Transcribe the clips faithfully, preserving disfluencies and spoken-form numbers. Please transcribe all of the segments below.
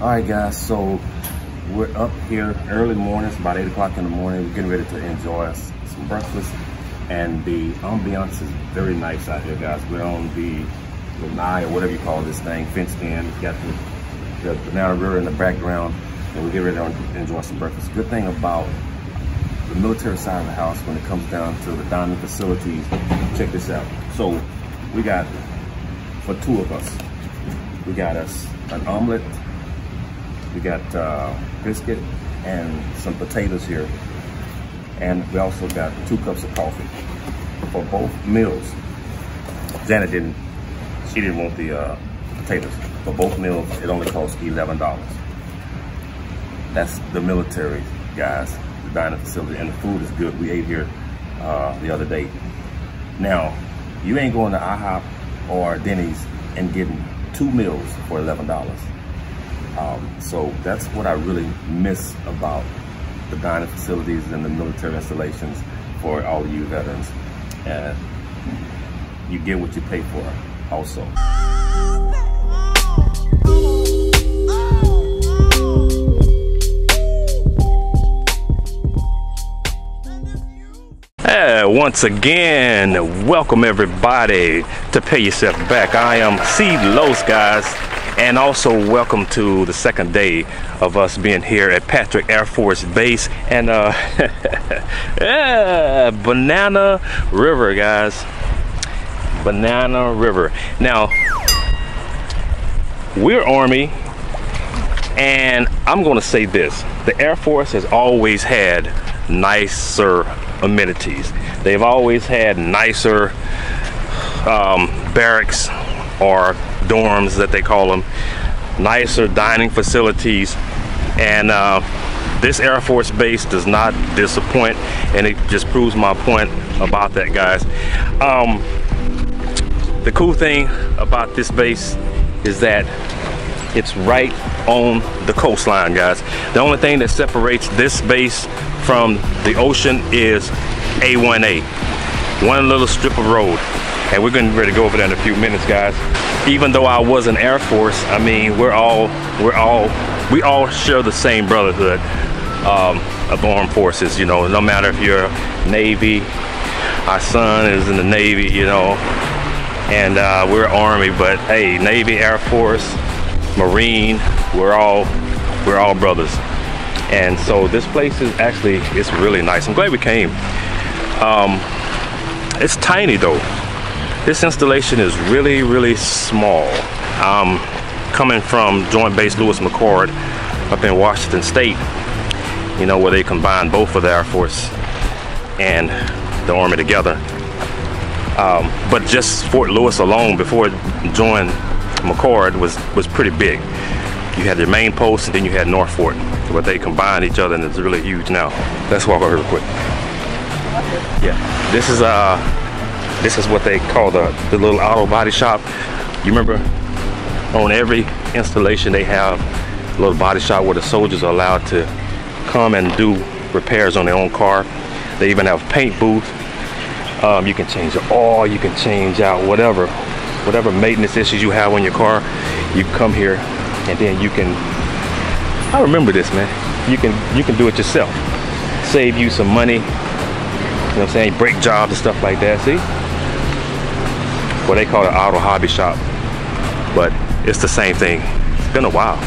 All right, guys, so we're up here early morning. It's about eight o'clock in the morning. We're getting ready to enjoy some breakfast. And the ambiance is very nice out here, guys. We're on the lanai, or whatever you call this thing, fenced in. We've got the, the Banana River in the background, and we're getting ready to enjoy some breakfast. Good thing about the military side of the house when it comes down to the dining facilities, check this out. So we got, for two of us, we got us an omelet, we got uh, biscuit, and some potatoes here. And we also got two cups of coffee for both meals. Janet didn't, she didn't want the uh, potatoes. For both meals, it only cost eleven dollars. That's the military, guys, the dining facility, and the food is good. We ate here uh, the other day. Now, you ain't going to IHOP or Denny's and getting two meals for eleven dollars. Um, so that's what I really miss about the dining facilities and the military installations for all of you veterans. And you get what you pay for also. Hey, once again, welcome everybody to Pay Yourself Back. I am C. Los, guys. And also welcome to the second day of us being here at Patrick Air Force Base and uh, yeah, Banana River, guys. Banana River. Now, we're Army, and I'm gonna say this. The Air Force has always had nicer amenities. They've always had nicer um, barracks or dorms that they call them, nicer dining facilities, and uh, this Air Force Base does not disappoint, and it just proves my point about that, guys. Um, the cool thing about this base is that it's right on the coastline, guys. The only thing that separates this base from the ocean is A one A, one little strip of road. And we're getting ready to go over there in a few minutes, guys. Even though I was in Air Force, I mean, we're all, we're all, we all share the same brotherhood um, of armed forces, you know, no matter if you're Navy, our son is in the Navy, you know, and uh, we're Army, but hey, Navy, Air Force, Marine, we're all, we're all brothers. And so this place is actually, it's really nice. I'm glad we came. Um, it's tiny though. This installation is really, really small. Um, coming from Joint Base Lewis-McChord up in Washington State, you know, where they combined both of the Air Force and the Army together. Um, but just Fort Lewis alone before it joined McChord was, was pretty big. You had your main post, and then you had North Fort, where they combined each other, and it's really huge now. Let's walk over here real quick. Yeah, this is a... Uh, This is what they call the, the little auto body shop. You remember on every installation they have a little body shop where the soldiers are allowed to come and do repairs on their own car. They even have a paint booth. Um, you can change the oil, you can change out whatever, whatever maintenance issues you have on your car. You come here and then you can, I remember this, man. You can, you can do it yourself. Save you some money, you know what I'm saying? Brake jobs and stuff like that, see? Well, they call it auto hobby shop, but it's the same thing. It's been a while.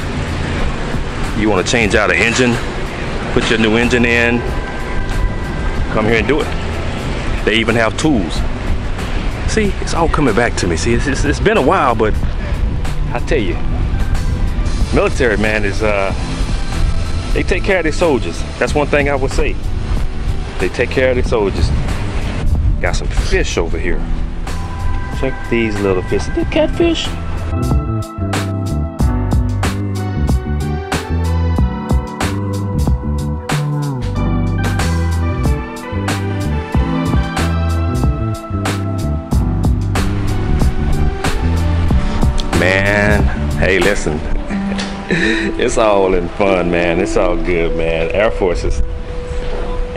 You want to change out an engine, put your new engine in, come here and do it. They even have tools. See, it's all coming back to me. See, it's, it's, it's been a while, but I tell you, military, man, is uh, they take care of their soldiers. That's one thing I would say. They take care of their soldiers. Got some fish over here. Check these little fish. Is that catfish? Man, hey, listen. It's all in fun, man. It's all good, man. Air Force is,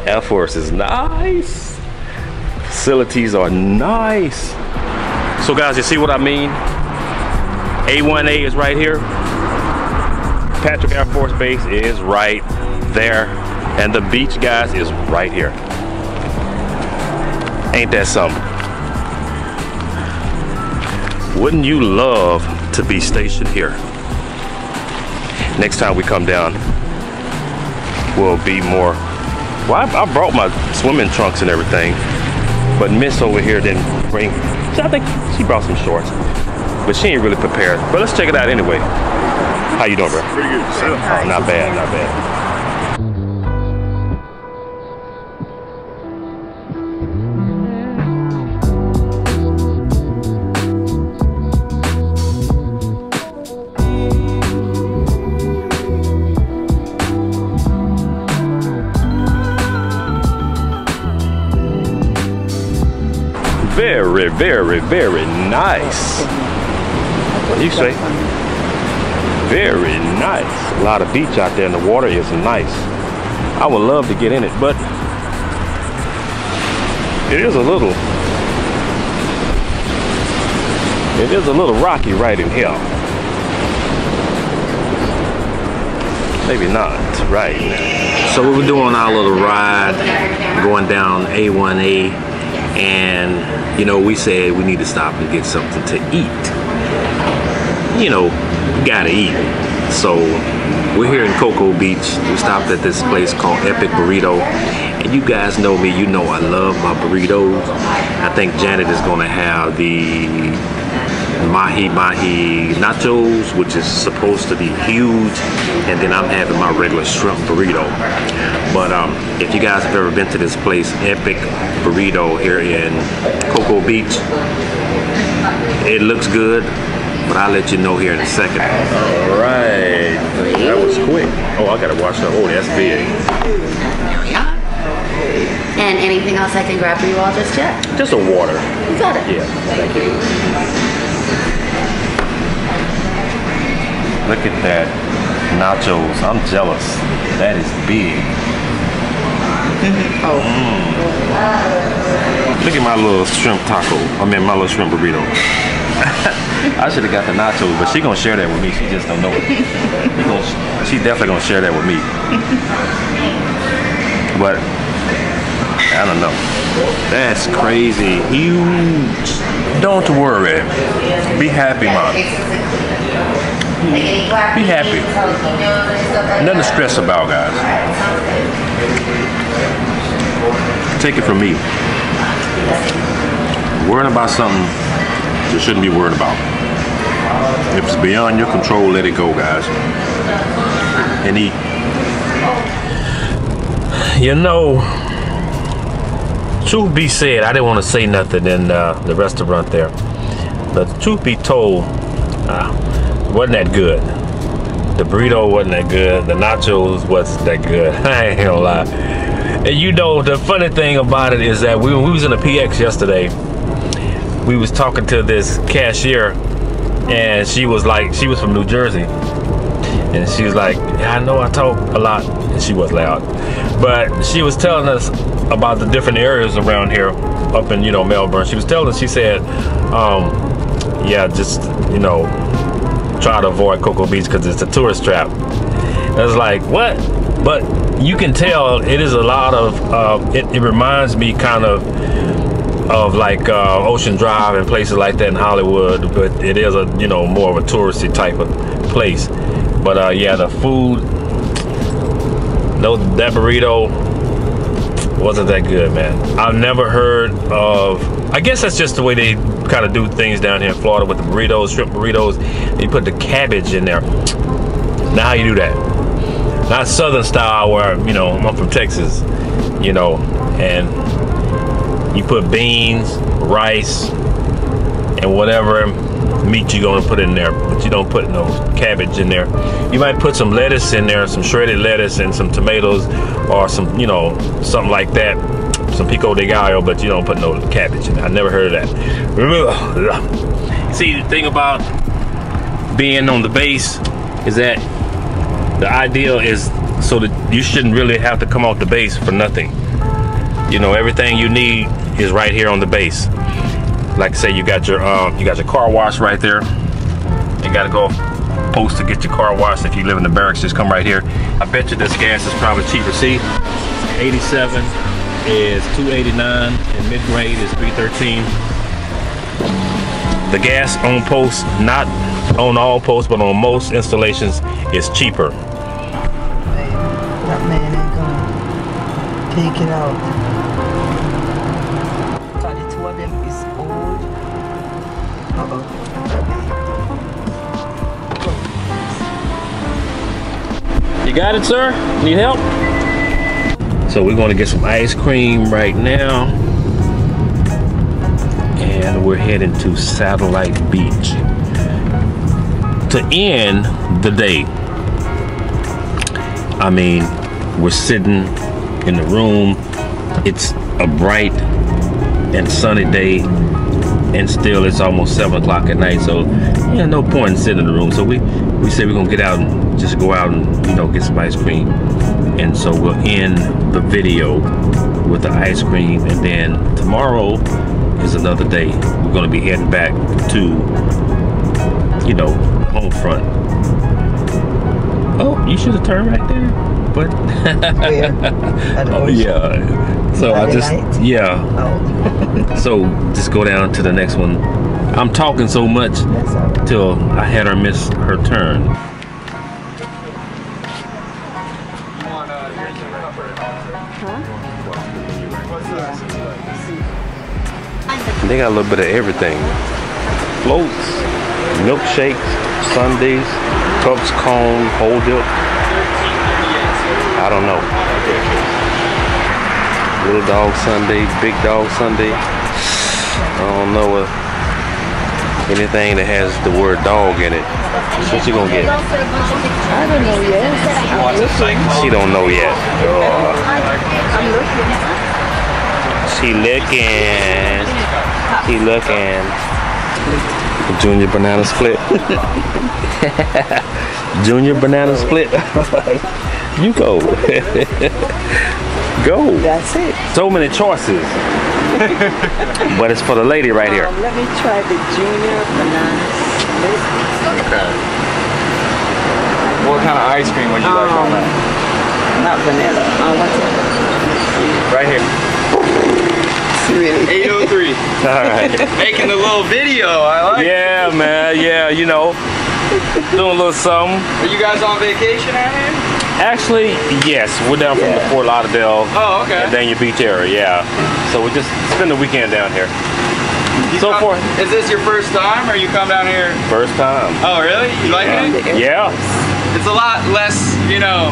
Air Force is nice. Facilities are nice. So guys, you see what I mean? A one A is right here. Fitzpatrick Air Force Base is right there, and the beach, guys, is right here. Ain't that something? Wouldn't you love to be stationed here? Next time we come down, we'll be more. Well, I, I brought my swimming trunks and everything, but Miss over here didn't bring. I think she brought some shorts, but she ain't really prepared. But let's check it out anyway. How you doing, bro? Pretty good. Oh, not bad, not bad. Very, very, very nice. What do you say? Very nice. A lot of beach out there, and the water is nice. I would love to get in it, but it is a little, it is a little rocky right in here. Maybe not right now. So we were doing our little ride, going down A one A. And, you know, we said we need to stop and get something to eat. You know, you gotta eat. So we're here in Cocoa Beach. We stopped at this place called Epic Burrito. And you guys know me, you know I love my burritos. I think Janet is gonna have the mahi mahi nachos, which is supposed to be huge, and then I'm having my regular shrimp burrito. But um, if you guys have ever been to this place, Epic Burrito, here in Cocoa Beach, it looks good, but I'll let you know here in a second. All right, that was quick. Oh, I gotta wash that. Oh, that's big. There we are. And anything else I can grab for you all just yet? Just a water. You got it. Yeah, thank you. Look at that, nachos. I'm jealous. That is big. Oh. Mm. Look at my little shrimp taco. I mean, my little shrimp burrito. I should have got the nachos, but she gonna share that with me. She just don't know it. She definitely gonna share that with me. But I don't know. That's crazy huge. Don't worry. Be happy, Mom. Be happy. Nothing to stress about, guys. Take it from me. Worrying about something you shouldn't be worried about. If it's beyond your control, let it go, guys. And eat. You know, truth be said, I didn't want to say nothing in uh, the restaurant there. But truth be told, uh, wasn't that good. The burrito wasn't that good. The nachos wasn't that good. I ain't gonna lie. And you know, the funny thing about it is that we, we was in a P X yesterday. We was talking to this cashier, and she was like, she was from New Jersey. And she was like, I know I talk a lot. And she was loud. But she was telling us about the different areas around here, up in, you know, Melbourne. She was telling us, she said, um, yeah, just, you know, try to avoid Cocoa Beach because it's a tourist trap. I was like, what? But you can tell it is a lot of, uh, it, it reminds me kind of of like uh, Ocean Drive and places like that in Hollywood, but it is a, you know, more of a touristy type of place. But uh, yeah, the food, no, that burrito wasn't that good, man. I've never heard of, I guess that's just the way they kind of do things down here in Florida with the burritos, shrimp burritos. They put the cabbage in there. Now how you do that? Not Southern style where, you know, I'm from Texas, you know, and you put beans, rice, and whatever meat you're gonna put in there, but you don't put no cabbage in there. You might put some lettuce in there, some shredded lettuce and some tomatoes or some, you know, something like that. Some pico de gallo, but you don't put no cabbage in it. I never heard of that. See, the thing about being on the base is that the ideal is so that you shouldn't really have to come off the base for nothing. You know, everything you need is right here on the base. Like I say, you got your um, you got your car wash right there. You got a golf supposed to get your car washed if you live in the barracks. Just come right here. I bet you this gas is probably cheaper. See, eighty-seven is two eighty-nine and mid-grade is three thirteen. The gas on posts, not on all posts, but on most installations, is cheaper. Baby, that man ain't gonna take it out. So the two of them is old. Uh-oh. You got it, sir? Need help? So we're gonna get some ice cream right now. And we're heading to Satellite Beach to end the day. I mean, we're sitting in the room. It's a bright and sunny day, and still it's almost seven o'clock at night. So yeah, no point in sitting in the room. So we we said we're gonna get out and just go out and, you know, get some ice cream. And so we'll end the video with the ice cream, and then tomorrow is another day. We're gonna be heading back to, you know, home front. Oh, you should have turned right there, but oh yeah. So I just night? yeah. Oh. So just go down to the next one. I'm talking so much right. till I had her miss her turn. They got a little bit of everything. Floats, milkshakes, sundaes, cups, cone, hold up. I don't know. Little dog sundae, big dog sundae. I don't know if anything that has the word dog in it. What you gonna get? I don't know yet. She don't know yet. Oh. I'm looking. She looking. She looking. Junior banana split. Junior banana split. You go. Go. That's it. So many choices. But it's for the lady right here. Um, let me try the junior banana split. Okay. What kind of ice cream would you um, like on that? Not vanilla. I want it. Right here. eight oh three. All right. Making the little video. I like yeah, it. Yeah, man. Yeah, you know, doing a little something. Are you guys on vacation out here? Actually, yes. We're down yeah. from the Fort Lauderdale. Oh, okay. And Dania Beach area. Yeah. So we just spend the weekend down here. You so come, far. Is this your first time, or you come down here? First time. Oh, really? You like yeah. it? Yeah. It's a lot less, you know.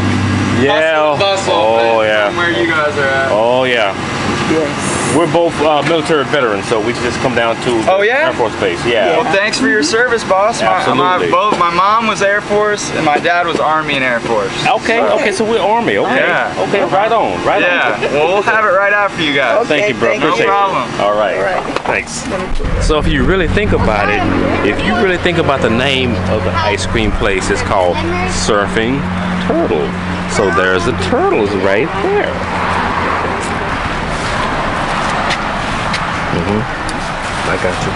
Yeah. Bustle, bustle oh, than, yeah. Than where you guys are at. Oh, yeah. Yes. We're both uh, military veterans, so we just come down to oh, yeah? Air Force Base. Yeah. Well, thanks for your service, boss. Absolutely. My, my, both, my mom was Air Force, and my dad was Army and Air Force. Okay, so. okay, so we're Army. Okay, yeah. okay, right on, right yeah. on. Yeah, well, we'll have it right out for you guys. Okay, thank you, bro. Thank no problem. You. All right. All right, thanks. So if you really think about it, if you really think about the name of the ice cream place, it's called Surfing Turtle. So there's the turtles right there. Mm-hmm. I got you.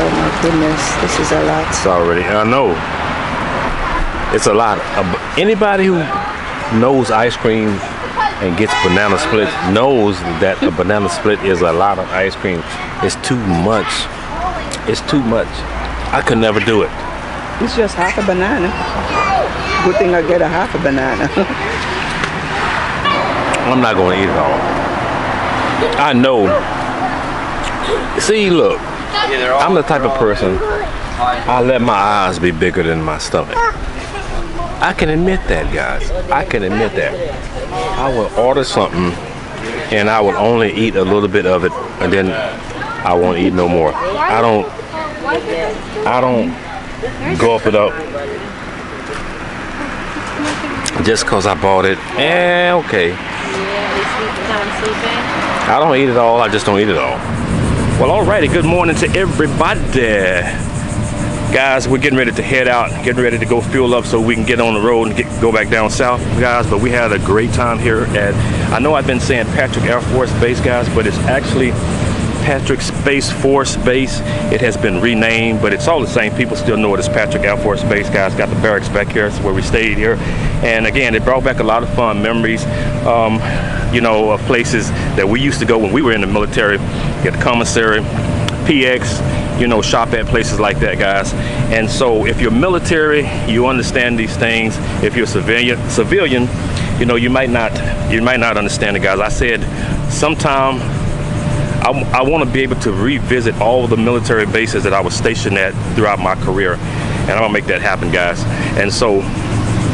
Oh my goodness, this is a lot. It's already, I know. It's a lot. Anybody who knows ice cream and gets banana split knows that a banana split is a lot of ice cream. It's too much. It's too much. I could never do it. It's just half a banana. Good thing I get a half a banana. I'm not gonna eat it all. I know. See, look, I'm the type of person, I let my eyes be bigger than my stomach. I can admit that, guys. I can admit that. I will order something, and I will only eat a little bit of it, and then I won't eat no more. I don't, I don't gulp it up just because I bought it. Eh, okay. I don't eat it all, I just don't eat it all. Well, alrighty, good morning to everybody. Guys, we're getting ready to head out, getting ready to go fuel up so we can get on the road and get, go back down south, guys. But we had a great time here at, I know I've been saying Patrick Air Force Base, guys, but it's actually Patrick Space Force Base. It has been renamed, but it's all the same. People still know it as Patrick Air Force Base. Guys, got the barracks back here. That's where we stayed here. And again, it brought back a lot of fun memories, um, you know, of places that we used to go when we were in the military. Get the commissary, P X, you know, shop at places like that, guys. And so if you're military, you understand these things. If you're a civilian, civilian, you know, you might not, you might not understand it, guys. I said, sometime I, I want to be able to revisit all the military bases that I was stationed at throughout my career, and I'm gonna make that happen, guys. And so,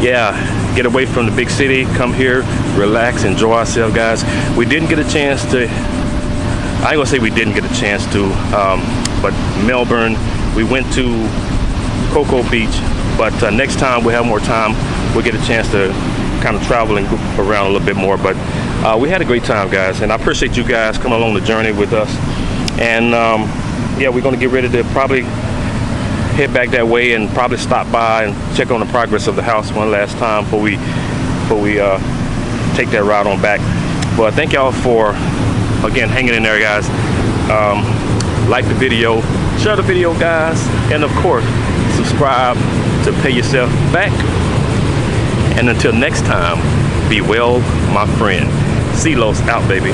yeah, get away from the big city, come here, relax, enjoy ourselves, guys. We didn't get a chance to, I ain't gonna say we didn't get a chance to, um, but Melbourne, we went to Cocoa Beach, but uh, next time we have more time, we'll get a chance to kind of travel and go around a little bit more. But uh, we had a great time, guys, and I appreciate you guys coming along the journey with us. And um, yeah, we're gonna get ready to probably head back that way and probably stop by and check on the progress of the house one last time before we, before we uh, take that ride on back. But thank y'all for, again, hanging in there, guys. Um, like the video, share the video, guys, and of course subscribe to Pay Yourself Back. And until next time, be well, my friend. C. Los out, baby.